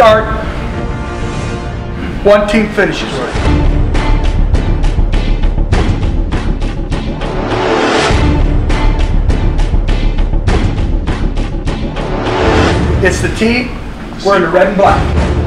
start, one team finishes. It's the team wearing the red and black.